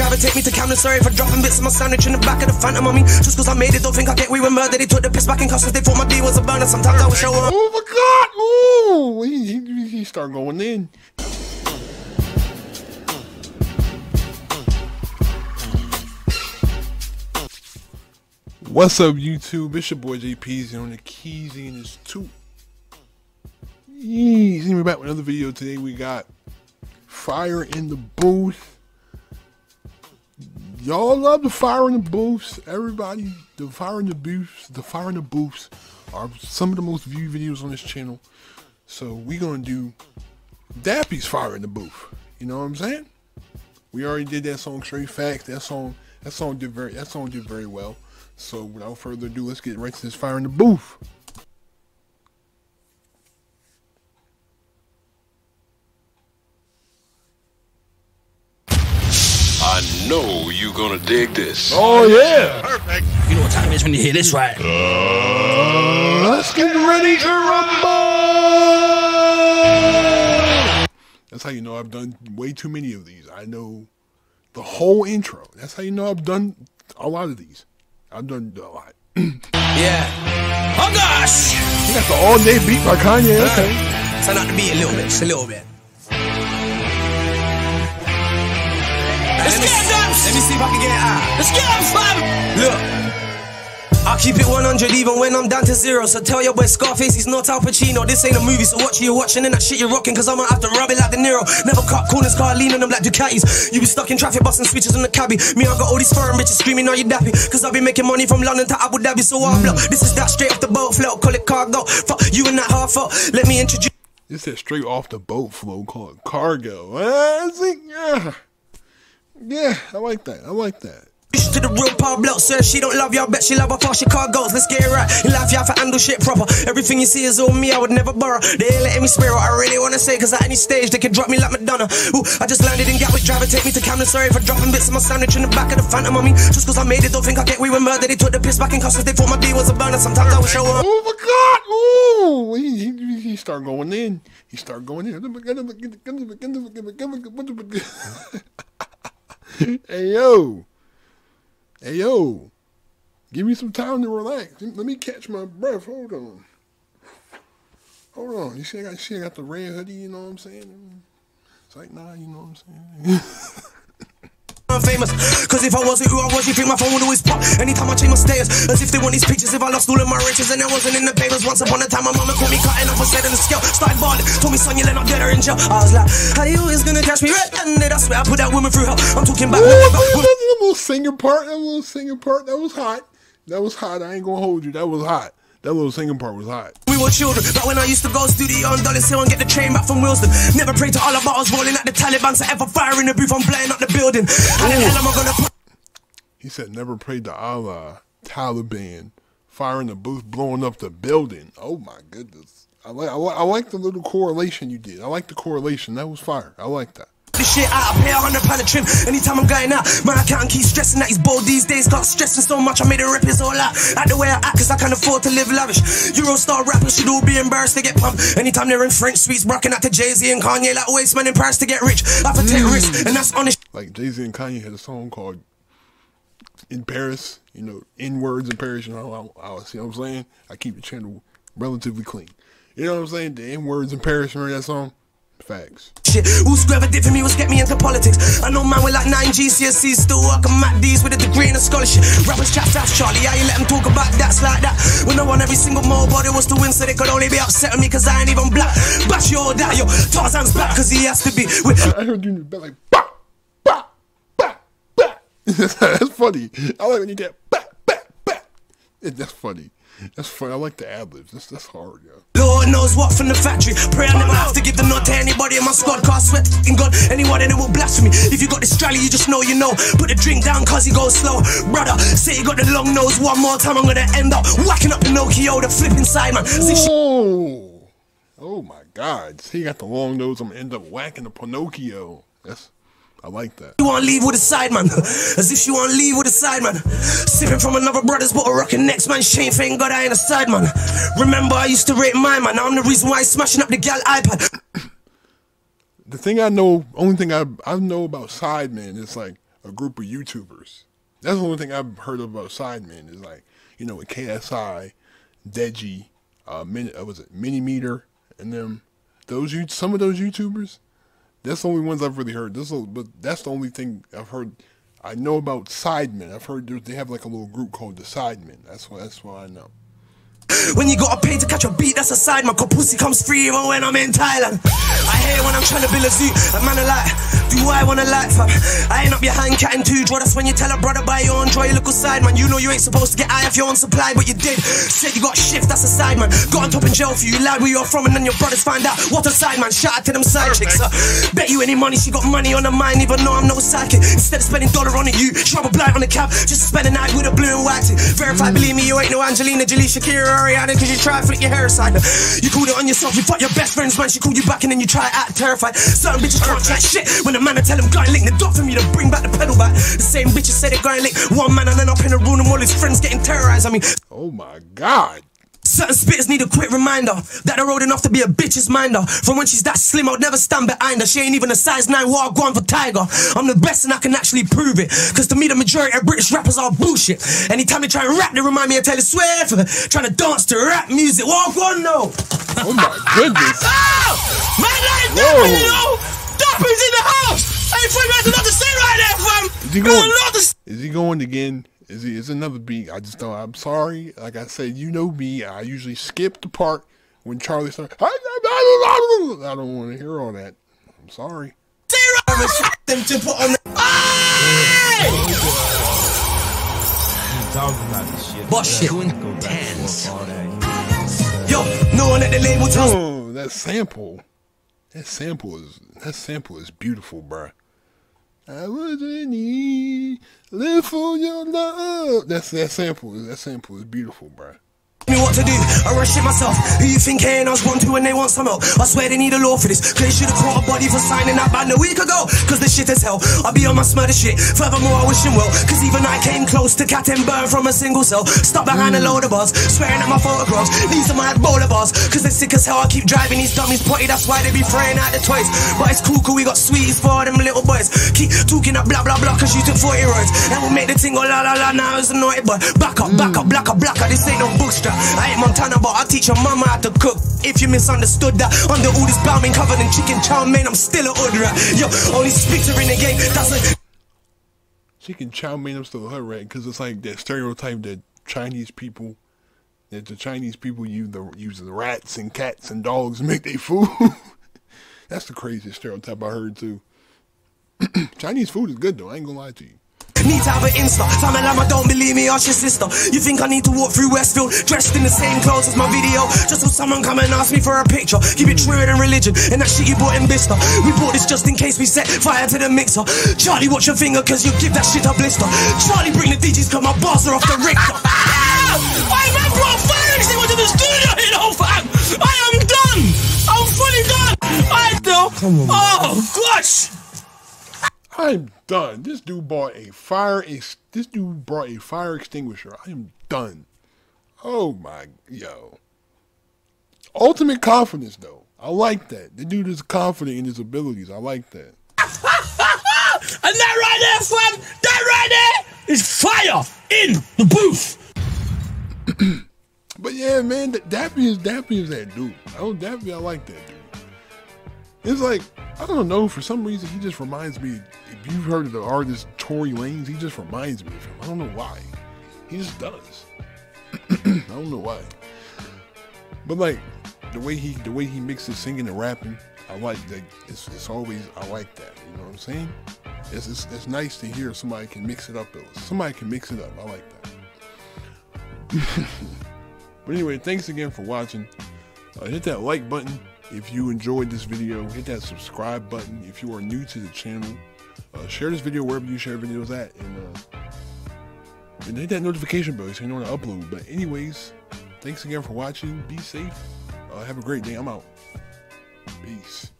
Driver, take me to Camden, sorry for dropping bits of my sandwich in the back of the Phantom on me. Just cause I made it, don't think I get we were murdered. They took the piss back in cause they thought my D was a burner. Sometimes I wish I were. Oh my god! Ooh! He start going in. What's up, YouTube? It's your boy JPZ on the keys, and it's two. Easy, we're back with another video. Today we got Fire in the Booth. Y'all love the Fire in the Booths. Everybody, the Fire in the Booths, are some of the most viewed videos on this channel. So we're gonna do Dappy's Fire in the Booth. You know what I'm saying? We already did that song, Straight Facts. That song did very well. So without further ado, let's get right to this Fire in the Booth. I know you're gonna dig this. Oh yeah! Perfect. You know what time it is when you hear this, right? Let's get ready to rumble. That's how you know I've done way too many of these. I know the whole intro. That's how you know I've done a lot of these. I've done a lot. Yeah. Oh gosh! You got the all day beat by Kanye. Okay. Turn out the beat a little bit. Just a little bit. Let me see if I can get it out. Let's get up, fam! Look, I keep it 100 even when I'm down to zero. So tell your boy Scarface he's not Al Pacino. This ain't a movie, so watch you watching and that shit you're rocking. Cause I'm gonna have to rub it like De Niro. Never cut corners, car leaning them like Ducatis. You be stuck in traffic, busting switches on the cabbie. Me, I got all these foreign bitches screaming, are you Dappy? Cause I be making money from London to Abu Dhabi. So I'm block. This is that straight off the boat flow. Call it cargo. Fuck you and that half up. Let me introduce. This is straight off the boat flow. Call it cargo. Yeah, I like that. To the real power block, sir. She don't love y'all, bet she love how far Chicago goes. Let's get it right. You laugh, y'all for handle shit proper. Everything you see is all me. I would never borrow. They ain't letting me spare what I really wanna say. Cause at any stage they can drop me like Madonna. Ooh, I just landed in Gatwick. Driver, take me to Camden. Sorry for dropping bits of my sandwich in the back of the Phantom on me. Just cause I made it, don't think I get we were murdered. They took the piss back in cause they thought my D was a burner. Sometimes I wish I were. Oh my god! Ooh, he start going in. Hey yo, give me some time to relax. Let me catch my breath. Hold on. You see, I got the red hoodie. You know what I'm saying? It's like, nah, you know what I'm saying. I'm famous, cause if I wasn't who I was, you think my phone would always pop anytime I change my status, as if they want these pictures. If I lost all of my riches and I wasn't in the papers. Once upon a time my mama called me cutting off her head in the scale. Started balling, told me son, you'll end up dead or in jail. I was like, how you is gonna catch me red-handed? I swear I put that woman through hell. I'm talking about that little singing part. That was hot. I ain't gonna hold you, that was hot. That little singing part was hot. We were children, but when I used to go studio on Dollis Hill and get the train back from Wilson, never prayed to Allah, but I was rolling at the Taliban. So ever fire in the booth, I'm blowing up the building. And then hell am I gonna put. He said, never prayed to Allah, Taliban, fire in the booth, blowing up the building. Oh my goodness. I like the little correlation you did. I like the correlation. That was fire. I like that. This shit out, I pay £100 a trim anytime I'm going out. My accountant keeps stressing that he's bold these days. Got stressing so much I made a rip his all out. At the way I act cause I can't afford to live lavish. Eurostar rappers should all be embarrassed to get pumped anytime they're in French suites, rocking out to Jay-Z and Kanye like waste man in Paris to get rich. I for take risks and that's honest. Like Jay-Z and Kanye had a song called In Paris, you know, N words in Paris, you know. I see what I'm saying? I keep the channel relatively clean. You know what I'm saying? The N words in Paris, remember that song? Facts. Shit, who's whoever did for me was get me into politics. I know man with like 9 GCSEs, still working Mac D's with a degree and a scholarship. Rappers chat fast, Charlie, how you let them talk about that's like that? When I won every single mobile, it was to win, so they could only be upset with me cause I ain't even black. Bash your dad, yo, Tarzan's back cause he has to be with. I heard you in the back like, bah, bah, bah, bah. That's funny. I like when you get bah, bah, bah. That's funny. That's funny. I like the ad-libs. That's hard, yo. Lord knows what from the factory. Pray I never have to give the nod to anybody in my squad. Cause I swear to fucking God, anyone in it will blaspheme. If you got this Charlie, you just know you know. Put the drink down cause he goes slow. Brother, say you got the long nose one more time, I'm gonna end up whacking up Pinocchio, the flipping Sidemen. Oh, oh my God. He got the long nose, I'm gonna end up whacking the Pinocchio. That's... I like that. You wanna leave with a Sideman, as if you wanna leave with a Sideman. Sipping from another brother's bottle, rocking next man. Shame, thank God I ain't a Sideman. Remember, I used to rate my man. Now I'm the reason why he's smashing up the gal iPad. The thing I know, only thing I know about Sidemen is like a group of YouTubers. That's the only thing I've heard about Sidemen is, like, you know, with KSI, Deji, was it Minimeter, and them, those, some of those YouTubers. That's the only ones I've really heard. But that's the only thing I've heard. I know about Sidemen. I've heard they have like a little group called the Sidemen. That's what I know. When you gotta pay to catch a beat, that's a side man, 'cause pussy comes free even when I'm in Thailand. I hate when I'm trying to build a zoo, a man alive, do I wanna light fam? I ain't up your hand catting two draw, that's when you tell a brother buy your own draw, you look side man. You know you ain't supposed to get high off your own supply, but you did. Said you got shift, that's a side man. Got on top in jail for you, lied where you're from and then your brothers find out what a side man. Shout out to them side chicks. Bet you any money, she got money on her mind, even though I'm no psychic. Instead of spending $1 on it, you drop a blight on the cab, just spend a night with a blue and white. Verify, believe me, you ain't no Angelina Jolie, Shakira, cause you try to flick your hair aside. You called it on yourself, you fuck your best friends, man. She called you back and then you try to act terrified. Certain bitches can't chat shit. When a man I tell him go and lick the dot from you to bring back the pedal back. The same bitches said it go and lick one man and then up in a room and all his friends getting terrorized. I mean, oh my god. Certain spitters need a quick reminder that they're old enough to be a bitch's minder. From when she's that slim, I'll never stand behind her. She ain't even a size 9 while going for Tiger. I'm the best and I can actually prove it, because to me the majority of British rappers are bullshit. Anytime they try and rap, they remind me of Taylor Swift trying to dance to rap music. Walk one though. Oh my goodness. Oh, man, that is Dappy, you know. Dappy's in the house. Hey, fam, that's another scene right there, fam. Is he going again? It's another beat. I just don't. I'm sorry. Like I said, you know me. I usually skip the part when Charlie starts. I don't want to hear all that. I'm sorry. Oh, that sample is beautiful, bruh. I was in need, live for your love. That sample is beautiful, bruh. Me what to do, I rush it myself. Who you think hey, and I was one to when they want some help? I swear they need a law for this, cause they should've caught a body for signing that band a week ago, cause this shit is hell. I'll be on my smother shit, furthermore I wish him well, cause even I came close to catting burn from a single cell. Stuck behind a load of bars, swearing at my photographs. These are my boulder bars, cause they're sick as hell. I keep driving these dummies potty, that's why they be throwing out the toys. But it's cool cause we got sweeties for them little boys. Keep talking that blah blah blah cause you took 40 roids. And we'll make the tingle la la la, now it's annoyed boy. Back up, back up, black up, black up, this ain't no bookstrap. I ain't Montana, but I teach your mama how to cook. If you misunderstood that, under all this bombing covered in chicken chow mein, I'm still a hood rat. Yo, only speaker in the game. That's a chicken chow mein. I'm still a hood rat because it's like that stereotype that the Chinese people use the rats and cats and dogs to make their food. That's the craziest stereotype I heard too. Chinese food is good though. I ain't gonna lie to you. Need to have an Insta, Tommy Lama don't believe me, ask your sister. You think I need to walk through Westfield dressed in the same clothes as my video, just so someone come and ask me for a picture? Keep it truer than religion, and that shit you bought in Bicester. We bought this just in case we set fire to the mixer. Charlie, watch your finger, cause you give that shit a blister. Charlie, bring the DJs, cause my bars are off the Richter. Why am I brought fire and went to the studio in the whole time? I am done! I'm fully done! I know! Oh, gosh! I'm done. This dude bought a fire. This dude brought a fire extinguisher. I am done. Oh my yo. Ultimate confidence though. I like that. The dude is confident in his abilities. I like that. And that right there, fam. That right there is fire in the booth. But yeah, man, Dappy is that dude. Oh, Dappy, I like that dude. It's like, I don't know, for some reason he just reminds me. If you've heard of the artist Tory Lanez, he just reminds me of him. I don't know why. He just does. I don't know why. But like the way he mixes singing and rapping, I like that. It's always, I like that. You know what I'm saying? It's nice to hear somebody can mix it up. Somebody can mix it up. I like that. But anyway, thanks again for watching. Hit that like button if you enjoyed this video. Hit that subscribe button if you are new to the channel. Share this video wherever you share videos at, and hit that notification bell so you know when I upload. But anyways, thanks again for watching. Be safe. Have a great day. I'm out. Peace.